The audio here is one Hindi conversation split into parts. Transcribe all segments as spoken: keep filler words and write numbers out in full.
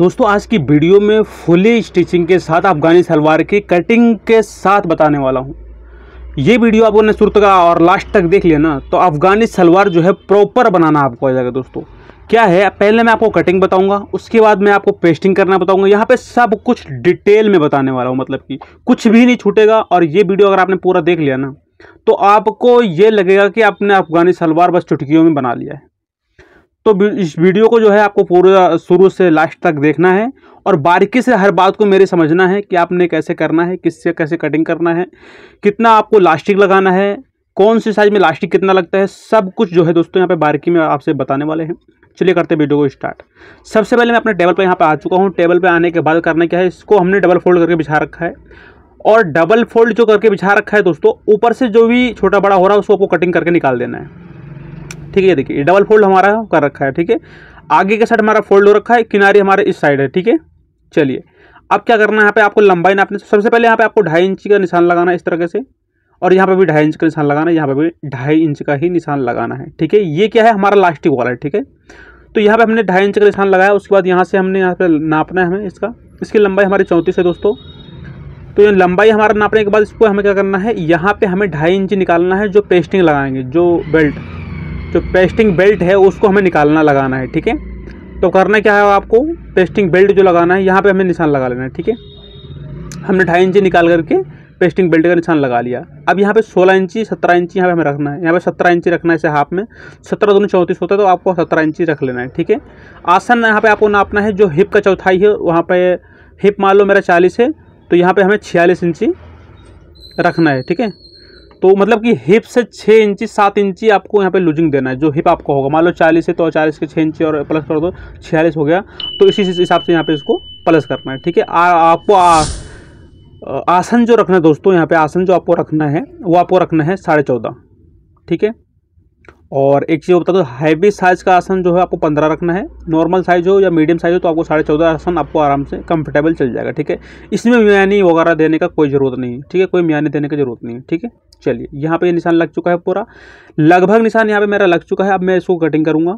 दोस्तों आज की वीडियो में फुली स्टिचिंग के साथ अफगानी सलवार की कटिंग के साथ बताने वाला हूं। ये वीडियो आपको ने शुरू तक और लास्ट तक देख लिया ना तो अफगानी सलवार जो है प्रॉपर बनाना आपको आ जाएगा। दोस्तों क्या है, पहले मैं आपको कटिंग बताऊंगा, उसके बाद मैं आपको पेस्टिंग करना बताऊंगा। यहाँ पे सब कुछ डिटेल में बताने वाला हूँ, मतलब कि कुछ भी नहीं छूटेगा। और ये वीडियो अगर आपने पूरा देख लिया ना तो आपको ये लगेगा कि आपने अफगानी सलवार बस चुटकियों में बना लिया है। तो इस वीडियो को जो है आपको पूरा शुरू से लास्ट तक देखना है और बारीकी से हर बात को मेरे समझना है कि आपने कैसे करना है, किससे कैसे कटिंग करना है, कितना आपको लास्टिक लगाना है, कौन सी साइज में लास्टिक कितना लगता है, सब कुछ जो है दोस्तों यहाँ पे बारीकी में आपसे बताने वाले हैं। चलिए करते हैं वीडियो को स्टार्ट। सबसे पहले मैं अपने टेबल पर यहाँ पर आ चुका हूँ। टेबल पर आने के बाद करना क्या है, इसको हमने डबल फोल्ड करके बिछा रखा है और डबल फोल्ड जो करके बिछा रखा है दोस्तों, ऊपर से जो भी छोटा बड़ा हो रहा है उसको आपको कटिंग करके निकाल देना है। ठीक है, देखिए डबल फोल्ड हमारा कर रखा है। ठीक है, आगे के साइड हमारा फोल्ड हो रखा है, किनारे हमारे इस साइड है। ठीक है, चलिए अब क्या करना है, यहाँ पे आपको लंबाई नापने से सबसे पहले यहाँ पे आपको ढाई इंच का निशान लगाना है इस तरह से, और यहाँ पे भी ढाई इंच का निशान लगाना है, यहाँ पे भी ढाई इंच का ही निशान लगाना है। ठीक है, ये क्या है हमारा लास्टिक वाला है। ठीक है, तो यहाँ पे हमने ढाई इंच का निशान लगाया, उसके बाद यहाँ से हमने यहाँ पे नापना है हमें इसका। इसकी लंबाई हमारी चौंतीस है दोस्तों। तो ये लंबाई हमारा नापने के बाद इसको हमें क्या करना है, यहाँ पर हमें ढाई इंच निकालना है जो पेस्टिंग लगाएंगे, जो बेल्ट जो पेस्टिंग बेल्ट है उसको हमें निकालना लगाना है। ठीक है, तो करना क्या है, आपको पेस्टिंग बेल्ट जो लगाना है यहाँ पे हमें निशान लगा लेना है। ठीक है, हमने ढाई इंची निकाल करके पेस्टिंग बेल्ट का निशान लगा लिया। अब यहाँ पे सोलह इंची सत्रह इंची यहाँ पे हमें रखना है, यहाँ पे सत्रह इंची रखना है इसे हाफ में। सत्रह दोनों चौंतीस होता है तो आपको सत्रह इंची रख लेना है। ठीक है, आसन यहाँ पर आपको नापना है जो हिप का चौथाई है, वहाँ पर हिप मान लो मेरा चालीस है तो यहाँ पर हमें छियालीस इंची रखना है। ठीक है, तो मतलब कि हिप से छः इंची सात इंची आपको यहाँ पे लूजिंग देना है जो हिप आपका होगा। मान लो चालीस है तो चालीस के छः इंची और प्लस कर दो छियालीस हो गया, तो इसी हिसाब से यहाँ पे इसको प्लस करना है। ठीक है, आपको आ, आसन जो रखना है दोस्तों, यहाँ पे आसन जो आपको रखना है वो आपको रखना है साढ़े चौदह। ठीक है, और एक चीज़ बता दो, हैवी साइज़ का आसन जो है आपको पंद्रह रखना है। नॉर्मल साइज़ हो या मीडियम साइज़ हो तो आपको साढ़े चौदह आसन आपको आराम से कंफर्टेबल चल जाएगा। ठीक है, इसमें म्यानी वगैरह देने का कोई ज़रूरत नहीं है। ठीक है, कोई म्यानी देने की ज़रूरत नहीं है। ठीक है, चलिए यहाँ पे ये निशान लग चुका है, पूरा लगभग निशान यहाँ पे मेरा लग चुका है। अब मैं इसको कटिंग करूँगा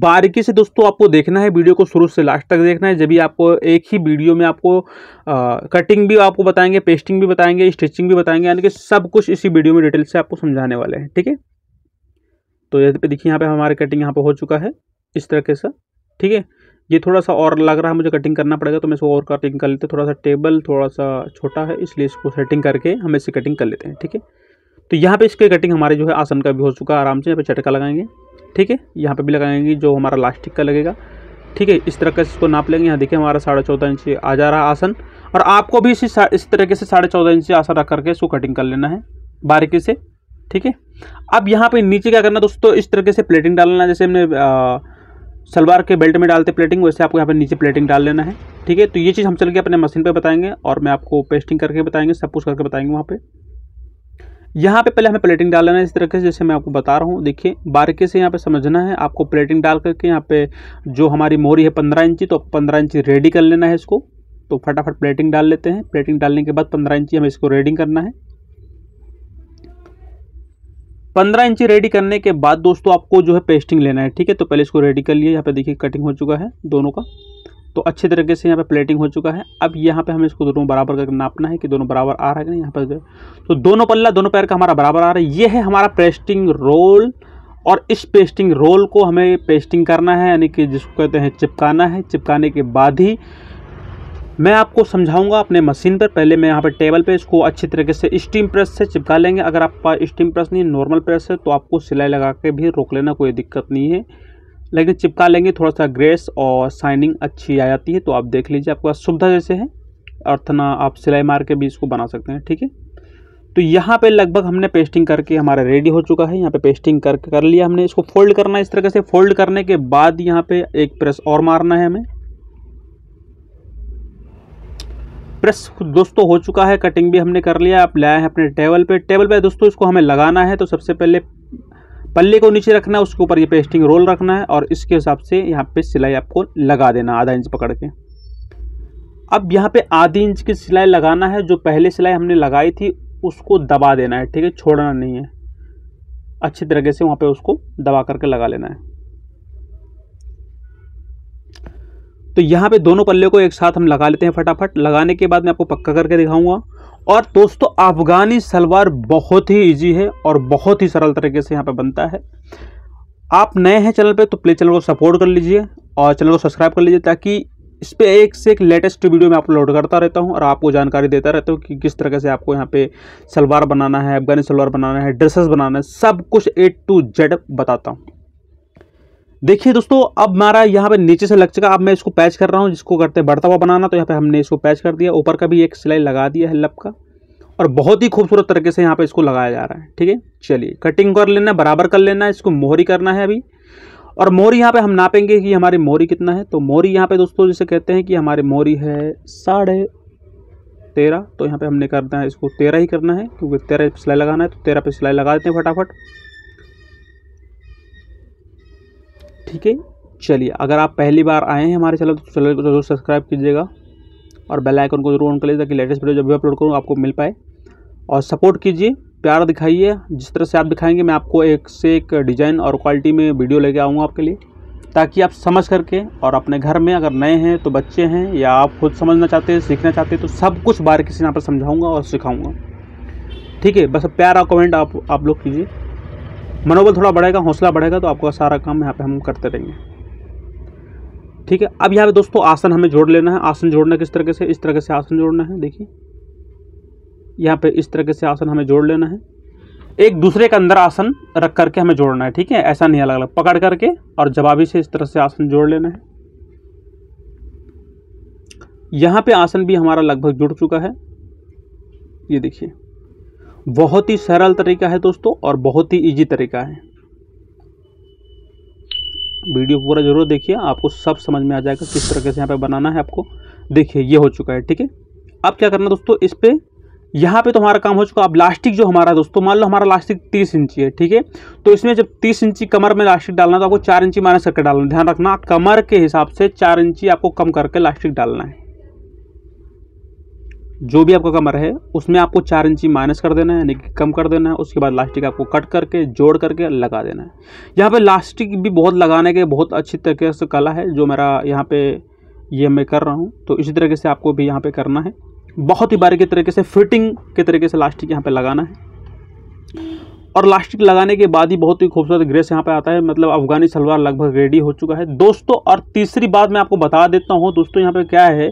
बारीकी से। दोस्तों आपको देखना है, वीडियो को शुरू से लास्ट तक देखना है। जब भी आपको एक ही वीडियो में आपको आ, कटिंग भी आपको बताएंगे, पेस्टिंग भी बताएंगे, स्टिचिंग भी बताएंगे, यानी कि सब कुछ इसी वीडियो में डिटेल से आपको समझाने वाले हैं। ठीक है, तो ये पे देखिए यहाँ पे हमारी कटिंग यहाँ पे हो चुका है इस तरीके से। ठीक है, ये थोड़ा सा और लग रहा है मुझे कटिंग करना पड़ेगा, तो मैं इसको और कटिंग कर लेते हैं। थोड़ा सा टेबल थोड़ा सा छोटा है इसलिए इसको सेटिंग करके हम इससे कटिंग कर लेते हैं। ठीक है, तो यहाँ पे इसकी कटिंग हमारी जो है आसन का भी हो चुका है, आराम से यहाँ पे चटका लगाएंगे। ठीक है, यहाँ पे भी लगाएंगे जो हमारा लास्टिक का लगेगा। ठीक है, इस तरह से इसको नाप लेंगे। यहाँ देखिए हमारा साढ़े चौदह इंची आ जा रहा है आसन, और आपको भी इसी इस तरीके से साढ़े चौदह इंची आसन रख करके इसको कटिंग कर लेना है बारीकी से। ठीक है, अब यहाँ पे नीचे क्या करना है दोस्तों, इस तरीके से प्लेटिंग डालना है। जैसे हमने सलवार के बेल्ट में डालते प्लेटिंग, वैसे आपको यहाँ पे नीचे प्लेटिंग डाल लेना है। ठीक है, तो ये चीज़ हम चल के अपने मशीन पे बताएंगे और मैं आपको पेस्टिंग करके बताएंगे, सब कुछ करके बताएंगे वहाँ पे। यहाँ पे पहले हमें प्लेटिंग डाल लेना है इस तरीके से, जैसे मैं आपको बता रहा हूँ। देखिए बारीकी से यहाँ पे समझना है आपको, प्लेटिंग डाल करके यहाँ पे जो हमारी मोहरी है पंद्रह इंची, तो पंद्रह इंची रेडी कर लेना है इसको। तो फटाफट प्लेटिंग डाल लेते हैं। प्लेटिंग डालने के बाद पंद्रह इंची हमें इसको रेडिंग करना है। पंद्रह इंची रेडी करने के बाद दोस्तों आपको जो है पेस्टिंग लेना है। ठीक है, तो पहले इसको रेडी कर लिए। यहाँ पे देखिए कटिंग हो चुका है दोनों का, तो अच्छे तरीके से यहाँ पे प्लेटिंग हो चुका है। अब यहाँ पे हमें इसको दोनों बराबर करके नापना है कि दोनों बराबर आ रहा है कि नहीं। यहाँ पर तो दोनों पल्ला दोनों पैर का हमारा बराबर आ रहा है। ये है हमारा पेस्टिंग रोल, और इस पेस्टिंग रोल को हमें पेस्टिंग करना है, यानी कि जिसको कहते हैं चिपकाना है। चिपकाने के बाद ही मैं आपको समझाऊंगा अपने मशीन पर। पहले मैं यहाँ पर टेबल पे इसको अच्छी तरीके से स्टीम प्रेस से चिपका लेंगे। अगर आपका स्टीम प्रेस नहीं, नॉर्मल प्रेस है तो आपको सिलाई लगा के भी रोक लेना, कोई दिक्कत नहीं है, लेकिन चिपका लेंगे। थोड़ा सा ग्रेस और शाइनिंग अच्छी आ जाती है, तो आप देख लीजिए आपका सुविधा जैसे है, अर्थना आप सिलाई मार के भी इसको बना सकते हैं। ठीक है, तो यहाँ पे लगभग हमने पेस्टिंग करके हमारा रेडी हो चुका है। यहाँ पे पेस्टिंग करके कर लिया हमने। इसको फोल्ड करना है इस तरीके से। फोल्ड करने के बाद यहाँ पे एक प्रेस और मारना है हमें। प्रेस दोस्तों हो चुका है, कटिंग भी हमने कर लिया। आप लाए हैं अपने टेबल पे। टेबल पे दोस्तों इसको हमें लगाना है, तो सबसे पहले पल्ले को नीचे रखना है, उसके ऊपर ये पेस्टिंग रोल रखना है, और इसके हिसाब से यहाँ पे सिलाई आपको लगा देना आधा इंच पकड़ के। अब यहाँ पे आधी इंच की सिलाई लगाना है, जो पहले सिलाई हमने लगाई थी उसको दबा देना है। ठीक है, छोड़ना नहीं है, अच्छी तरीके से वहाँ पर उसको दबा करके लगा लेना है। तो यहाँ पे दोनों पल्ले को एक साथ हम लगा लेते हैं फटाफट। लगाने के बाद मैं आपको पक्का करके दिखाऊंगा। और दोस्तों अफगानी सलवार बहुत ही इजी है और बहुत ही सरल तरीके से यहाँ पे बनता है। आप नए हैं चैनल पे तो प्लीज़ चैनल को सपोर्ट कर लीजिए और चैनल को सब्सक्राइब कर लीजिए, ताकि इस पर एक से एक लेटेस्ट वीडियो मैं अपलोड करता रहता हूं और आपको जानकारी देता रहता हूं कि किस तरह से आपको यहाँ पे सलवार बनाना है, अफगानी सलवार बनाना है, ड्रेसेस बनाना है, सब कुछ ए टू जेड बताता हूँ। देखिए दोस्तों, अब हमारा यहाँ पे नीचे से लग चुका। अब मैं इसको पैच कर रहा हूँ, जिसको करते बढ़ता हुआ बनाना, तो यहाँ पे हमने इसको पैच कर दिया। ऊपर का भी एक सिलाई लगा दिया है लब का, और बहुत ही खूबसूरत तरीके से यहाँ पे इसको लगाया जा रहा है। ठीक है, चलिए कटिंग कर लेना, बराबर कर लेना है, इसको मोहरी करना है अभी। और मोहरी यहाँ पे हम नापेंगे कि हमारी मोहरी कितना है। तो मोहरी यहाँ पे दोस्तों जैसे कहते हैं कि हमारी मोहरी है साढ़े तेरह, तो यहाँ पे हमने करना है इसको तेरह ही करना है, क्योंकि तेरह पे सिलाई लगाना है, तो तेरह पे सिलाई लगा देते हैं फटाफट। ठीक है, चलिए अगर आप पहली बार आए हैं हमारे चैनल तो चैनल को जरूर सब्सक्राइब कीजिएगा और बेल आइकन को जरूर ऑन कर लीजिए, ताकि लेटेस्ट वीडियो जब भी अपलोड करूँ आपको मिल पाए। और सपोर्ट कीजिए, प्यार दिखाइए। जिस तरह से आप दिखाएंगे मैं आपको एक से एक डिज़ाइन और क्वालिटी में वीडियो लेके आऊँगा आपके लिए, ताकि आप समझ करके और अपने घर में अगर नए हैं तो बच्चे हैं या आप खुद समझना चाहते हैं, सीखना चाहते हैं, तो सब कुछ बारीकी से यहाँ पर समझाऊँगा और सिखाऊँगा। ठीक है, बस प्यार और कमेंट आप आप लोग कीजिए, मनोबल थोड़ा बढ़ेगा, हौसला बढ़ेगा, तो आपका सारा काम यहाँ पे हम करते रहेंगे। ठीक है, अब यहाँ पे दोस्तों आसन हमें जोड़ लेना है। आसन जोड़ना किस तरीके से, इस तरीके से आसन जोड़ना है। देखिए यहाँ पे इस तरीके से आसन हमें जोड़ लेना है, एक दूसरे के अंदर आसन रख करके हमें जोड़ना है। ठीक है, ऐसा नहीं अलग अलग पकड़ करके और जवाबी से इस तरह से आसन जोड़ लेना है। यहाँ पे आसन भी हमारा लगभग जुड़ चुका है। ये देखिए, बहुत ही सरल तरीका है दोस्तों और बहुत ही इजी तरीका है। वीडियो पूरा जरूर देखिए, आपको सब समझ में आ जाएगा किस तरीके से यहाँ पे बनाना है आपको। देखिए ये हो चुका है। ठीक है, अब क्या करना दोस्तों, इस पे यहाँ पे तो हमारा काम हो चुका। अब लास्टिक जो हमारा दोस्तों, मान लो हमारा लास्टिक तीस इंची है। ठीक है, तो इसमें जब तीस इंची कमर में लास्टिक डालना है तो आपको चार इंची माइनस करके डालना है। ध्यान रखना, कमर के हिसाब से चार इंची आपको कम करके लास्टिक डालना है। जो भी आपका कमर है उसमें आपको चार इंची माइनस कर देना है, यानी कि कम कर देना है। उसके बाद लास्टिक आपको कट करके जोड़ करके लगा देना है। यहाँ पे लास्टिक भी बहुत लगाने के बहुत अच्छी तरीके से कला है, जो मेरा यहाँ पे ये मैं कर रहा हूँ, तो इसी तरीके से आपको भी यहाँ पे करना है। बहुत ही बारीकी तरीके से फिटिंग के तरीके से लास्टिक यहाँ पर लगाना है। और लास्टिक लगाने के बाद ही बहुत ही खूबसूरत ग्रेस यहाँ पर आता है। मतलब अफगानी सलवार लगभग रेडी हो चुका है दोस्तों। और तीसरी बात मैं आपको बता देता हूँ दोस्तों, यहाँ पर क्या है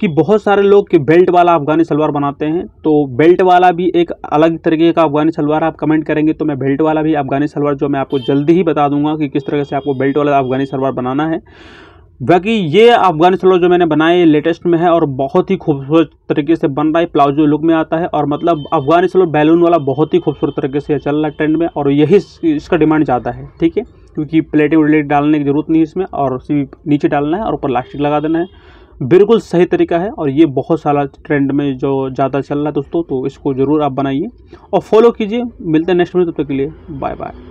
कि बहुत सारे लोग कि बेल्ट वाला अफगानी सलवार बनाते हैं, तो बेल्ट वाला भी एक अलग तरीके का अफगानी सलवार आप कमेंट करेंगे, तो मैं बेल्ट वाला भी अफगानी सलवार जो मैं आपको जल्दी ही बता दूंगा कि किस तरह से आपको बेल्ट वाला अफगानी सलवार बनाना है। बाकी ये अफगानी सलवार जो मैंने बनाया लेटेस्ट में है और बहुत ही खूबसूरत तरीके से बन रहा है, प्लाजो लुक में आता है। और मतलब अफगानी सलवार बैलून वाला बहुत ही खूबसूरत तरीके से चल रहा है ट्रेंड में, और यही इसका डिमांड ज़्यादा है। ठीक है, क्योंकि प्लेटें उलेट डालने की जरूरत नहीं है इसमें, और नीचे डालना है और ऊपर लास्टिक लगा देना है। बिल्कुल सही तरीका है, और ये बहुत सारा ट्रेंड में जो ज़्यादा चल रहा है दोस्तों, तो इसको ज़रूर आप बनाइए और फॉलो कीजिए। मिलते हैं नेक्स्ट में, तब तक के लिए बाय बाय।